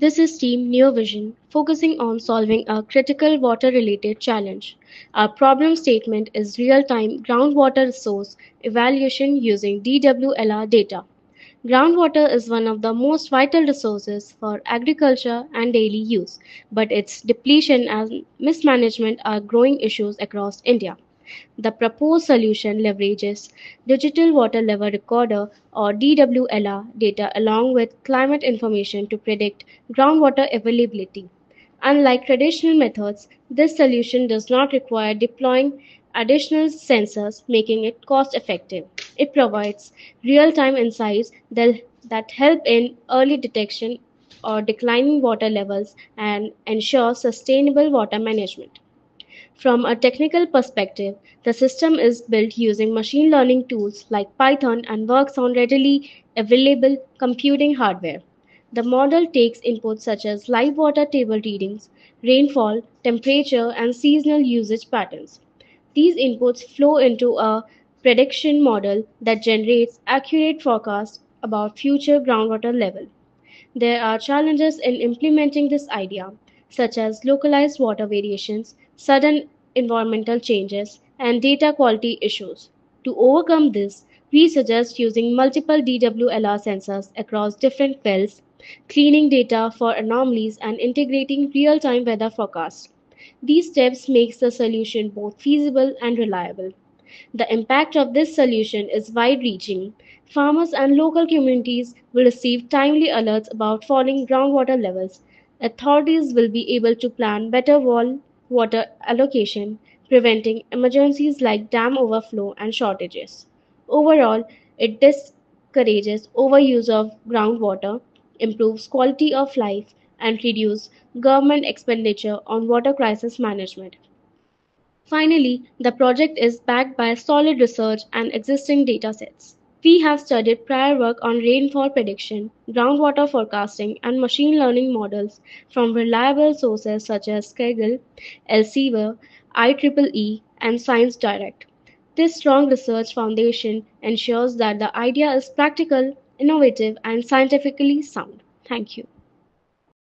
This is Team NeoVision, focusing on solving a critical water-related challenge. Our problem statement is real-time groundwater resource evaluation using DWLR data. Groundwater is one of the most vital resources for agriculture and daily use, but its depletion and mismanagement are growing issues across India. The proposed solution leverages digital water level recorder or DWLR data along with climate information to predict groundwater availability. Unlike traditional methods, this solution does not require deploying additional sensors, making it cost-effective. It provides real-time insights that help in early detection of declining water levels and ensure sustainable water management. From a technical perspective, the system is built using machine learning tools like Python and works on readily available computing hardware. The model takes inputs such as live water table readings, rainfall, temperature, and seasonal usage patterns. These inputs flow into a prediction model that generates accurate forecasts about future groundwater level. There are challenges in implementing this idea, such as localized water variations, sudden environmental changes, and data quality issues. To overcome this, we suggest using multiple DWLR sensors across different wells, cleaning data for anomalies, and integrating real-time weather forecasts. These steps make the solution both feasible and reliable. The impact of this solution is wide-reaching. Farmers and local communities will receive timely alerts about falling groundwater levels. Authorities will be able to plan better water allocation, preventing emergencies like dam overflow and shortages. Overall, it discourages overuse of groundwater, improves quality of life, and reduces government expenditure on water crisis management. Finally, the project is backed by solid research and existing data sets. We have studied prior work on rainfall prediction, groundwater forecasting, and machine learning models from reliable sources such as Kaggle, Elsevier, IEEE, and ScienceDirect. This strong research foundation ensures that the idea is practical, innovative, and scientifically sound. Thank you.